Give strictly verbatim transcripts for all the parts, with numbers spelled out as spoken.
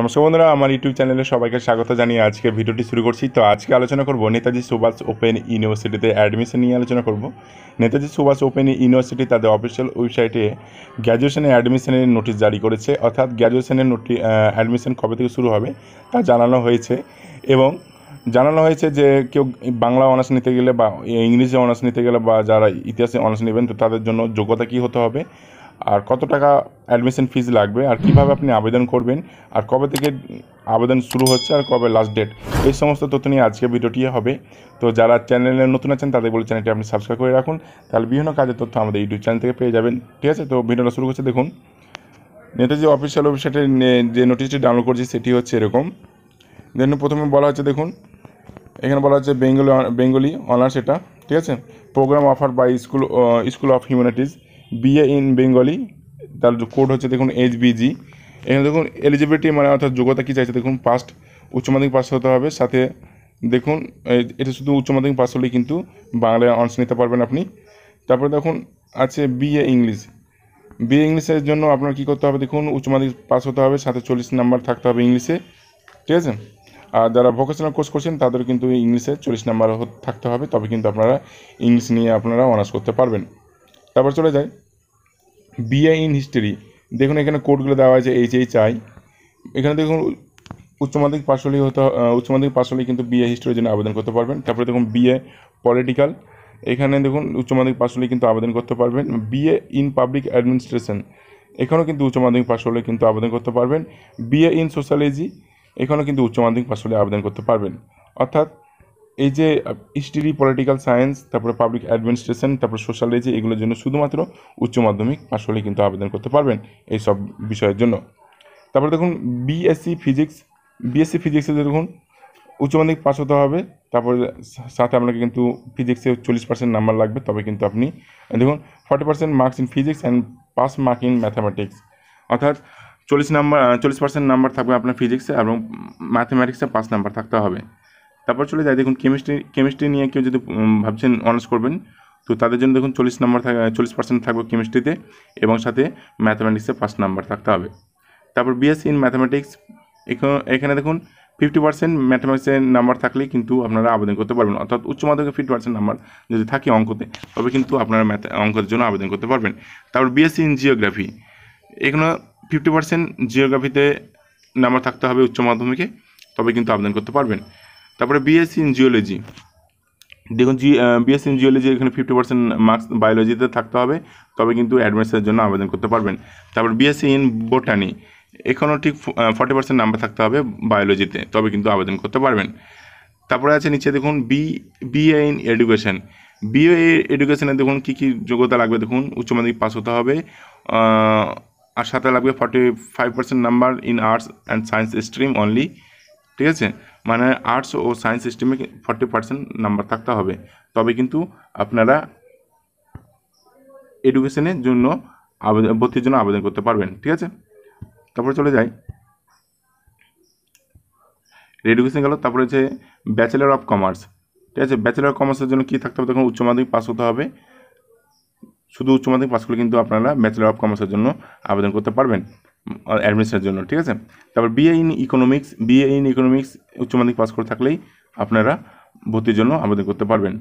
নমস্কার বন্ধুরা, আমার ইউটিউব চ্যানেলে সবাইকে স্বাগত জানিয়ে আজকে ভিডিওটি শুরু করছি। তো আজকে আলোচনা করব নেতাজি সুভাষ ওপেন ইউনিভার্সিটিতে অ্যাডমিশন নিয়ে আলোচনা করব। নেতাজি সুভাষ ওপেন ইউনিভার্সিটি তাদের অফিসিয়াল ওয়েবসাইটে গ্র্যাজুয়েশনে অ্যাডমিশনের নোটিশ জারি করেছে, অর্থাৎ গ্র্যাজুয়েশনের নোটি অ্যাডমিশন কবে থেকে শুরু হবে তা জানানো হয়েছে। এবং জানানো হয়েছে যে কেউ বাংলা অনার্স নিতে গেলে বা ইংলিশে অনার্স নিতে গেলে বা যারা ইতিহাসে অনার্স নেবেন, তো তাদের জন্য যোগ্যতা কী হতে হবে, আর কত টাকা অ্যাডমিশন ফিজ লাগবে, আর কীভাবে আপনি আবেদন করবেন, আর কবে থেকে আবেদন শুরু হচ্ছে, আর কবে লাস্ট ডেট, এই সমস্ত তথ্য নিয়ে আজকে ভিডিওটি হবে। তো যারা চ্যানেলে নতুন আছেন তাদের বলে চ্যানেলটি আপনি সাবস্ক্রাইব করে রাখুন, তাহলে বিভিন্ন কাজের তথ্য আমাদের ইউটিউব চ্যানেল থেকে পেয়ে যাবেন। ঠিক আছে, তো ভিডিওটা শুরু করছে। দেখুন, নেতাজি অফিসিয়াল ওয়েবসাইটে যে নোটিশটি ডাউনলোড করছি সেটি হচ্ছে এরকম। দেন প্রথমে বলা হচ্ছে, দেখুন এখানে বলা হচ্ছে বেঙ্গলি বেঙ্গলি অনার্স এটা, ঠিক আছে, programme offer by school school of humanities BA in Bengali, তার কোড হচ্ছে দেখুন এইচ বি জি। এখানে দেখুন এলিজিবিলিটি মানে অর্থাৎ যোগ্যতা কী চাইছে, দেখুন পাস্ট উচ্চ মাধ্যমিক পাস হতে হবে, সাথে দেখুন এটা শুধু উচ্চ মাধ্যমিক পাস হলেই কিন্তু বাংলায় অনার্স নিতে পারবেন আপনি। তারপরে দেখুন আছে বিএ ইংলিশ, বিএ ইংলিশের জন্য আপনার কী করতে হবে, দেখুন উচ্চ মাধ্যমিক পাস হতে হবে, সাথে চল্লিশ নাম্বার থাকতে হবে ইংলিশে, ঠিক আছে। আর যারা ভোকেশনাল কোর্স করছেন তাদের কিন্তু ইংলিশে চল্লিশ নাম্বার থাকতে হবে, তবে কিন্তু আপনারা ইংলিশ নিয়ে আপনারা অনার্স করতে পারবেন। তারপর চলে যায় বিএ ইন হিস্ট্রি, দেখুন এখানে কোডগুলো দেওয়া হয়েছে এইচ এইচ আই। এখানে দেখুন উচ্চ মাধ্যমিক পাশ হলেই হতে উচ্চ মাধ্যমিক পাশ হলেই কিন্তু বিএ হিস্ট্রির জন্য আবেদন করতে পারবেন। তারপরে দেখুন বিএ পলিটিক্যাল, এখানে দেখুন উচ্চ মাধ্যমিক পাশ হলেই কিন্তু আবেদন করতে পারবেন। বিএ ইন পাবলিক অ্যাডমিনিস্ট্রেশন, এখানেও কিন্তু উচ্চ মাধ্যমিক পাশ হলে কিন্তু আবেদন করতে পারবেন। বিএ ইন সোশ্যালজি, এখানেও কিন্তু উচ্চ মাধ্যমিক পাশ হলে আবেদন করতে পারবেন। অর্থাৎ এই যে হিস্ট্রি, পলিটিক্যাল সায়েন্স, তারপরে পাবলিক অ্যাডমিনিস্ট্রেশন, তারপরে সোশ্যালজি, এগুলোর জন্য শুধুমাত্র উচ্চ মাধ্যমিক পাশ হলে কিন্তু আবেদন করতে পারবেন এই সব বিষয়ের জন্য। তারপরে দেখুন বিএসসি ফিজিক্স, বিএসসি ফিজিক্সে দেখুন উচ্চ মাধ্যমিক পাশ হতে হবে, তারপরে সাথে আপনাকে কিন্তু ফিজিক্সে চল্লিশ পার্সেন্ট নাম্বার লাগবে, তবে কিন্তু আপনি দেখুন forty percent marks in physics and pass mark in mathematics, অর্থাৎ চল্লিশ নাম্বার চল্লিশ পার্সেন্ট নাম্বার থাকবে আপনার ফিজিক্সে এবং ম্যাথামেটিক্সে পাঁচ নাম্বার থাকতে হবে। তারপর চলে যায় দেখুন কেমিস্ট্রি, কেমিস্ট্রি নিয়ে কেউ যদি ভাবছেন অনার্স করবেন, তো তাদের জন্য দেখুন চল্লিশ নাম্বার থাক চল্লিশ পার্সেন্ট থাকবে কেমিস্ট্রিতে এবং সাথে ম্যাথামেটিক্সে পাঁচ নাম্বার থাকতে হবে। তারপর বিএসসি ইন ম্যাথামেটিক্স, এখানে দেখুন ফিফটি পার্সেন্ট ম্যাথামেটিক্সের নাম্বার থাকলেই কিন্তু আপনারা আবেদন করতে পারবেন, অর্থাৎ উচ্চ মাধ্যমিকে ফিফটি পার্সেন্ট নাম্বার যদি থাকে অঙ্কতে, তবে কিন্তু আপনারা ম্যাথ অঙ্কের জন্য আবেদন করতে পারবেন। তারপর বিএসসি ইন জিওগ্রাফি, এখানে ফিফটি পার্সেন্ট জিওগ্রাফিতে নাম্বার থাকতে হবে উচ্চ মাধ্যমিকে, তবে কিন্তু আবেদন করতে পারবেন। তারপরে বিএসসি ইন জিওলজি, দেখুন জি বিএসসি ইন জিওলজি, এখানে ফিফটি পার্সেন্ট মার্কস বায়োলজিতে থাকতে হবে, তবে কিন্তু অ্যাডমিশনের জন্য আবেদন করতে পারবেন। তারপর বিএসসি ইন বোটানি, এখানেও ঠিক ফর্টি পার্সেন্ট নাম্বার থাকতে হবে বায়োলজিতে, তবে কিন্তু আবেদন করতে পারবেন। তারপরে আছে নিচে দেখুন B BA in education, BA এডুকেশনে দেখুন কী কী যোগ্যতা লাগবে, দেখুন উচ্চ মাধ্যমিক পাস হতে হবে, আর সাথে লাগবে forty five percent number in arts and science stream only, ঠিক আছে, মানে আর্টস ও সায়েন্স স্ট্রিমে ফর্টি পার্সেন্ট নাম্বার থাকতে হবে, তবে কিন্তু আপনারা এডুকেশনের জন্য আবেদন ভর্তির জন্য আবেদন করতে পারবেন, ঠিক আছে। তারপরে চলে যাই এডুকেশন গেল, তারপরে হচ্ছে ব্যাচেলার অফ কমার্স, ঠিক আছে, ব্যাচেলার অফ কমার্সের জন্য কী থাকতে হবে, তখন উচ্চ মাধ্যমিক পাস হতে হবে, শুধু উচ্চ মাধ্যমিক পাস করলে কিন্তু আপনারা ব্যাচেলার অফ কমার্সের জন্য আবেদন করতে পারবেন অ্যাডমিশনের জন্য, ঠিক আছে। তারপর BA in economics, BA in economics উচ্চ মাধ্যমিক পাস করে থাকলেই আপনারা ভর্তির জন্য আবেদন করতে পারবেন।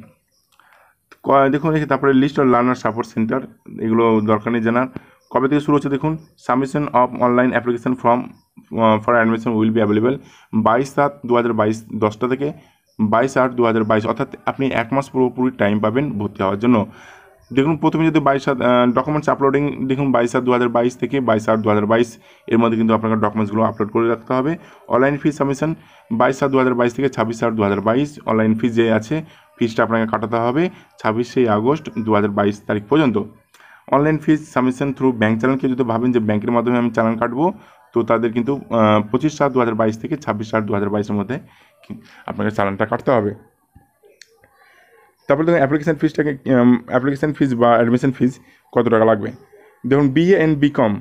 দেখুন তারপরে list of learner support centre, এগুলো দরকার নেই জানার। কবে থেকে শুরু হচ্ছে, দেখুন submission of online application form for admission will be available বাইশ সাত দু হাজার বাইশ দশটা থেকে বাইশ আট দু হাজার বাইশ, অর্থাৎ আপনি এক মাস পুরোপুরি টাইম পাবেন ভর্তি হওয়ার জন্য। দেখুন প্রথমে যদি বাইশ সাত ডকুমেন্টস আপলোডিং, দেখুন বাইশ সাত দু হাজার বাইশ থেকে বাইশ আট দু হাজার বাইশ এর মধ্যে কিন্তু আপনাকে ডকুমেন্টসগুলো আপলোড করে রাখতে হবে। অনলাইন ফি সাবমিশন বাইশ সাত দু হাজার বাইশ থেকে ছাব্বিশ আট দু হাজার বাইশ, অনলাইন ফি যে আছে ফিজটা আপনাকে কাটাতে হবে ছাব্বিশে আগস্ট দু হাজার বাইশ তারিখ পর্যন্ত। Online fees submission through bank চালানকে যদি ভাবেন যে ব্যাঙ্কের মাধ্যমে আমি চালান কাটবো, তো তাদের কিন্তু পঁচিশ সাত দু হাজার বাইশ থেকে ছাব্বিশ আট দু হাজার বাইশের মধ্যে আপনাকে চালানটা কাটতে হবে। তারপরে দেখুন অ্যাপ্লিকেশান ফিজটাকে অ্যাপ্লিকেশান ফিজ বা অ্যাডমিশন ফিজ কত টাকা লাগবে, দেখুন BA and BCom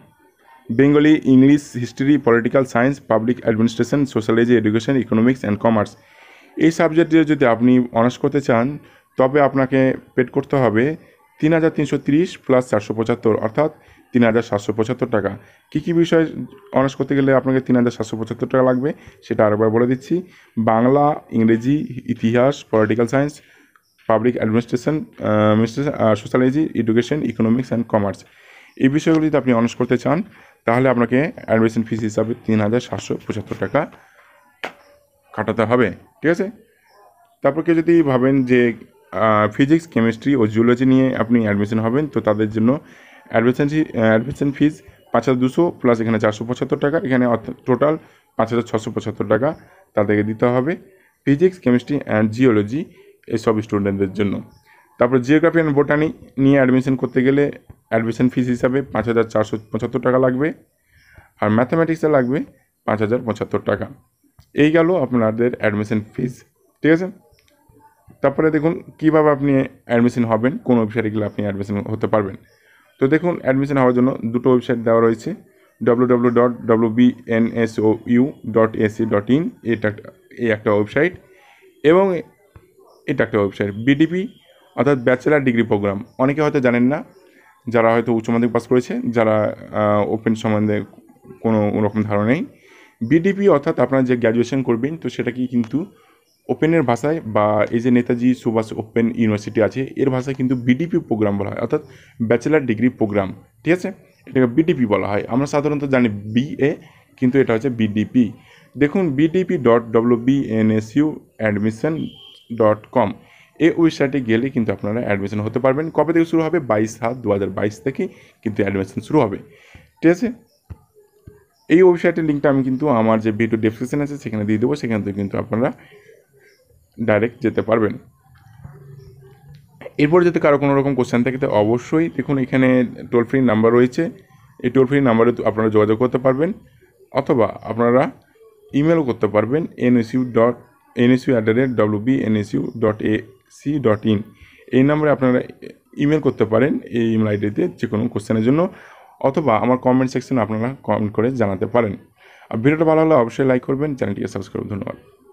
Bengali English history political science public administration sociology education economics and commerce, এই সাবজেক্টে যদি আপনি অনার্স করতে চান তবে আপনাকে পেড করতে হবে তিন হাজার তিনশো তিরিশ প্লাস চারশো পঁচাত্তর, অর্থাৎ তিন হাজার সাতশো পঁচাত্তর টাকা। কী কী বিষয়ে অনার্স করতে গেলে আপনাকে তিন হাজার সাতশো পঁচাত্তর টাকা লাগবে সেটা আরেকবার বলে দিচ্ছি। বাংলা, ইংরেজি, ইতিহাস, political science, public administration, sociology, education, economics and commerce, এই বিষয়গুলি যদি আপনি অনার্স করতে চান তাহলে আপনাকে অ্যাডমিশন ফিস হিসাবে তিন হাজার সাতশো পঁচাত্তর টাকা কাটাতে হবে, ঠিক আছে। তারপর কেউ যদি ভাবেন যে ফিজিক্স, কেমিস্ট্রি ও জিওলজি নিয়ে আপনি অ্যাডমিশন হবেন তো তাদের জন্য অ্যাডমিশন অ্যাডমিশন ফিস পাঁচ হাজার দুশো প্লাস এখানে চারশো পঁচাত্তর টাকা, এখানে টোটাল পাঁচ হাজার ছশো পঁচাত্তর টাকা তাদেরকে দিতে হবে ফিজিক্স, কেমিস্ট্রি অ্যান্ড জিওলজি এসব স্টুডেন্টদের জন্য। তারপর জিওগ্রাফি অ্যান্ড বোটানি নিয়ে অ্যাডমিশন করতে গেলে অ্যাডমিশন ফিস হিসাবে পাঁচ হাজার চারশো পঁচাত্তর টাকা লাগবে, আর ম্যাথামেটিক্সে লাগবে পাঁচ হাজার পঁচাত্তর টাকা। এই গেল আপনাদের অ্যাডমিশন ফিস, ঠিক আছে। তারপরে দেখুন কীভাবে আপনি অ্যাডমিশন হবেন, কোন ওয়েবসাইটে গেলে আপনি অ্যাডমিশন হতে পারবেন। তো দেখুন অ্যাডমিশন হওয়ার জন্য দুটো ওয়েবসাইট দেওয়া রয়েছে, W W dot W B N S O U dot AC dot in এটা এই একটা ওয়েবসাইট, এবং এটা একটা ওয়েবসাইট বিডিপি অর্থাৎ ব্যাচেলার ডিগ্রি প্রোগ্রাম। অনেকে হয়তো জানেন না, যারা হয়তো উচ্চ মাধ্যমিক পাস করেছে, যারা ওপেন সম্বন্ধে কোনো রকম ধারণা নেই, বিডিপি অর্থাৎ আপনারা যে গ্র্যাজুয়েশন করবেন তো সেটা কি কিন্তু ওপেনের ভাষায় বা এই যে নেতাজি সুভাষ ওপেন ইউনিভার্সিটি আছে এর ভাষায় কিন্তু বিডিপি প্রোগ্রাম বলা হয়, অর্থাৎ ব্যাচেলার ডিগ্রি প্রোগ্রাম, ঠিক আছে। এটাকে বিডিপি বলা হয়, আমরা সাধারণত জানি বিএ, কিন্তু এটা হচ্ছে বিডিপি। দেখুন BDP dot W B N S U admission dot com এই ওয়েবসাইটে গেলে কিন্তু আপনারা অ্যাডমিশন হতে পারবেন। কবে থেকে শুরু হবে? বাইশ সাত দু হাজার বাইশ থেকে কিন্তু অ্যাডমিশন শুরু হবে, ঠিক আছে। এই ওয়েবসাইটের লিঙ্কটা আমি কিন্তু আমার যে ভিডিও ডেসক্রিপশন আছে সেখানে দিয়ে দেবো, সেখান থেকে কিন্তু আপনারা ডাইরেক্ট যেতে পারবেন। এরপর যদি কারো কোনো রকম কোশ্চেন থাকে তো অবশ্যই দেখুন এখানে টোল ফ্রি নাম্বার রয়েছে, এই টোল ফ্রি নাম্বারে আপনারা যোগাযোগ করতে পারবেন, অথবা আপনারা ইমেলও করতে পারবেন NSU dot NSU at the rate W B NSU dot A C dot in এই নাম্বারে আপনারা ইমেল করতে পারেন এই ইমেল আইডিতে যে কোনো কোশ্চেনের জন্য, অথবা আমার কমেন্ট সেকশনে আপনারা কমেন্ট করে জানাতে পারেন। আর ভিডিওটা ভালো হলে অবশ্যই লাইক করবেন, চ্যানেলটিকে সাবস্ক্রাইব। ধন্যবাদ।